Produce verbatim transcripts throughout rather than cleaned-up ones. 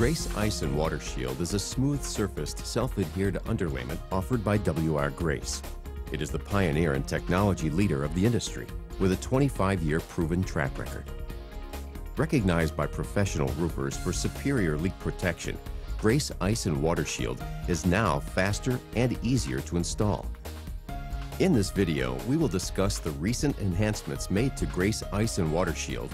Grace Ice and Water Shield is a smooth-surfaced, self-adhered underlayment offered by W R Grace. It is the pioneer and technology leader of the industry, with a twenty-five year proven track record. Recognized by professional roofers for superior leak protection, Grace Ice and Water Shield is now faster and easier to install. In this video, we will discuss the recent enhancements made to Grace Ice and Water Shield,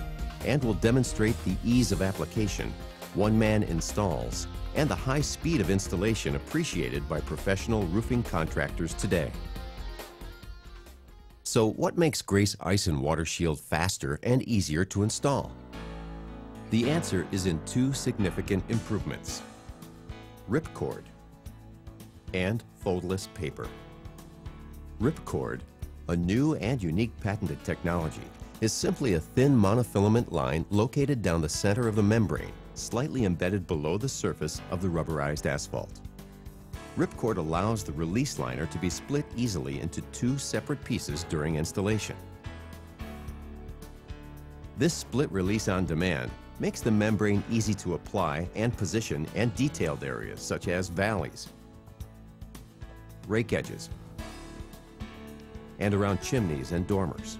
and will demonstrate the ease of application, one-man installs, and the high speed of installation appreciated by professional roofing contractors today. So what makes Grace Ice and Water Shield faster and easier to install? The answer is in two significant improvements: Ripcord and foldless paper. Ripcord, a new and unique patented technology, is simply a thin monofilament line located down the center of the membrane, slightly embedded below the surface of the rubberized asphalt. Ripcord allows the release liner to be split easily into two separate pieces during installation. This split release on demand makes the membrane easy to apply and position in detailed areas such as valleys, rake edges, and around chimneys and dormers.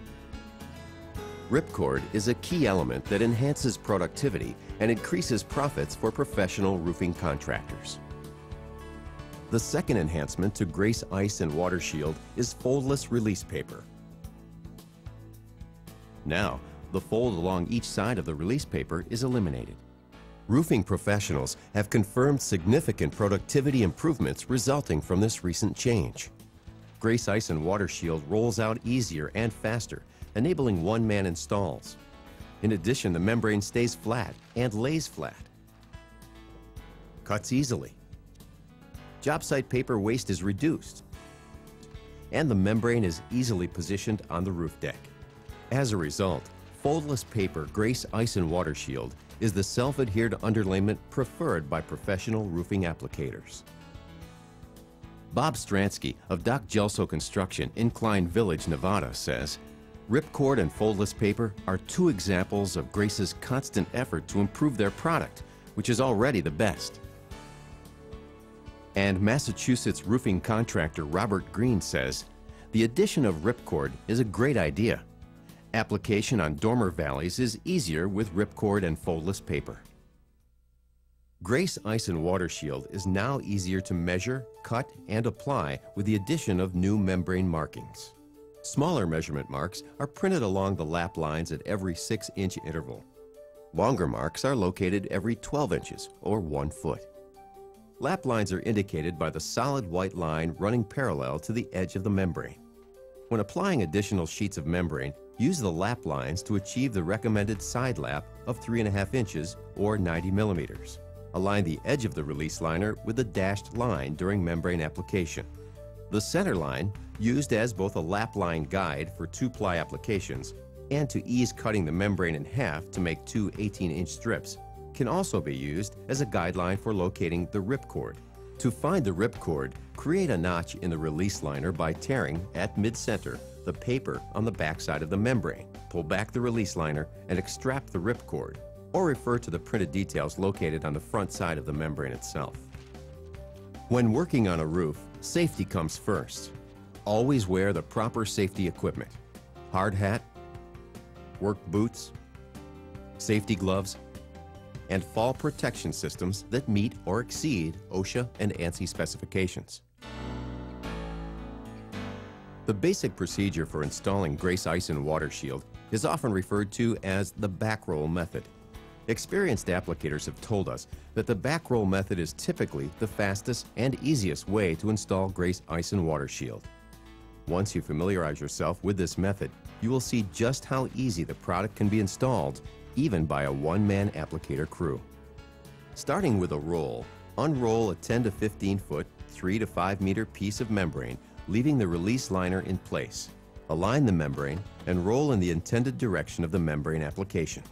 Ripcord is a key element that enhances productivity and increases profits for professional roofing contractors. The second enhancement to Grace Ice and Water Shield is foldless release paper. Now, the fold along each side of the release paper is eliminated. Roofing professionals have confirmed significant productivity improvements resulting from this recent change. Grace Ice and Water Shield rolls out easier and faster, enabling one-man installs. In addition, the membrane stays flat and lays flat, cuts easily, job site paper waste is reduced, and the membrane is easily positioned on the roof deck. As a result, foldless paper Grace Ice and Water Shield is the self-adhered underlayment preferred by professional roofing applicators. Bob Stransky of Doc Gelso Construction in Klein Village, Nevada says, "Ripcord and foldless paper are two examples of Grace's constant effort to improve their product, which is already the best." And Massachusetts roofing contractor Robert Green says, "The addition of Ripcord is a great idea. Application on dormer valleys is easier with Ripcord and foldless paper." Grace Ice and Water Shield is now easier to measure, cut, and apply with the addition of new membrane markings. Smaller measurement marks are printed along the lap lines at every six inch interval. Longer marks are located every twelve inches, or one foot. Lap lines are indicated by the solid white line running parallel to the edge of the membrane. When applying additional sheets of membrane, use the lap lines to achieve the recommended side lap of three and a half inches or ninety millimeters. Align the edge of the release liner with the dashed line during membrane application. The center line, used as both a lap line guide for two-ply applications and to ease cutting the membrane in half to make two eighteen inch strips, can also be used as a guideline for locating the ripcord. To find the ripcord, create a notch in the release liner by tearing, at mid-center, the paper on the backside of the membrane. Pull back the release liner and extract the ripcord, or refer to the printed details located on the front side of the membrane itself. When working on a roof, safety comes first. Always wear the proper safety equipment: hard hat, work boots, safety gloves, and fall protection systems that meet or exceed OSHA and ANSI specifications. The basic procedure for installing Grace Ice and Water Shield is often referred to as the backroll method. Experienced applicators have told us that the backroll method is typically the fastest and easiest way to install Grace Ice and Water Shield. Once you familiarize yourself with this method, you will see just how easy the product can be installed, even by a one-man applicator crew. Starting with a roll, unroll a ten to fifteen foot, three to five meter piece of membrane, leaving the release liner in place. Align the membrane and roll in the intended direction of the membrane application.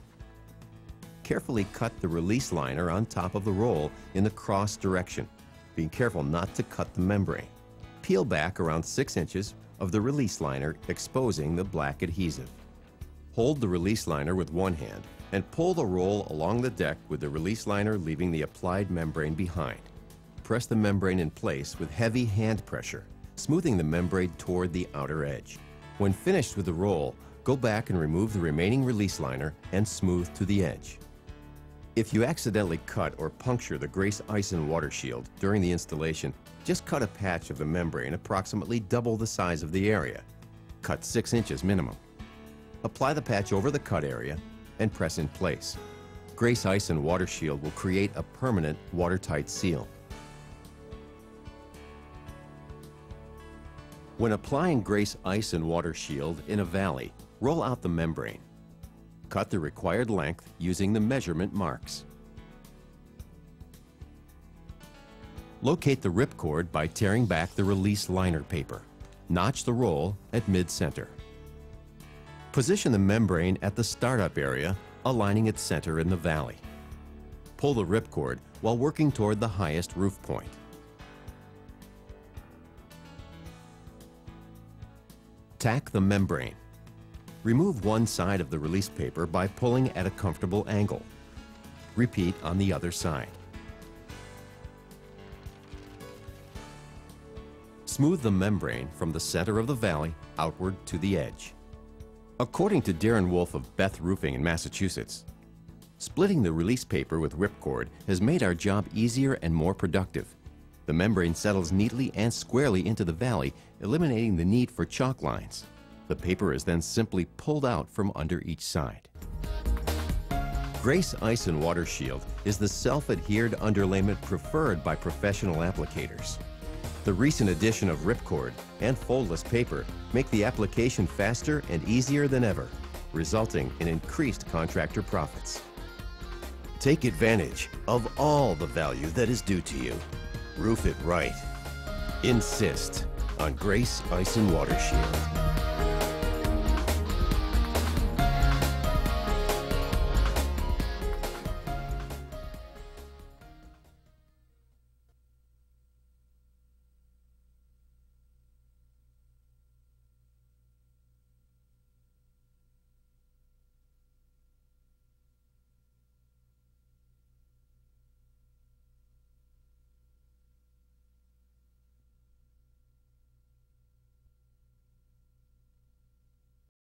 Carefully cut the release liner on top of the roll in the cross direction, being careful not to cut the membrane. Peel back around six inches of the release liner, exposing the black adhesive. Hold the release liner with one hand and pull the roll along the deck with the release liner leaving the applied membrane behind. Press the membrane in place with heavy hand pressure, smoothing the membrane toward the outer edge. When finished with the roll, go back and remove the remaining release liner and smooth to the edge. If you accidentally cut or puncture the Grace Ice and Water Shield during the installation, just cut a patch of the membrane approximately double the size of the area. Cut six inches minimum. Apply the patch over the cut area and press in place. Grace Ice and Water Shield will create a permanent watertight seal. When applying Grace Ice and Water Shield in a valley, roll out the membrane. Cut the required length using the measurement marks. Locate the ripcord by tearing back the release liner paper. Notch the roll at mid-center. Position the membrane at the startup area, aligning its center in the valley. Pull the ripcord while working toward the highest roof point. Tack the membrane. Remove one side of the release paper by pulling at a comfortable angle. Repeat on the other side. Smooth the membrane from the center of the valley outward to the edge. According to Darren Wolf of Beth Roofing in Massachusetts, splitting the release paper with ripcord has made our job easier and more productive. The membrane settles neatly and squarely into the valley, eliminating the need for chalk lines. The paper is then simply pulled out from under each side. Grace Ice and Water Shield is the self-adhered underlayment preferred by professional applicators. The recent addition of ripcord and foldless paper make the application faster and easier than ever, resulting in increased contractor profits. Take advantage of all the value that is due to you. Roof it right. Insist on Grace Ice and Water Shield.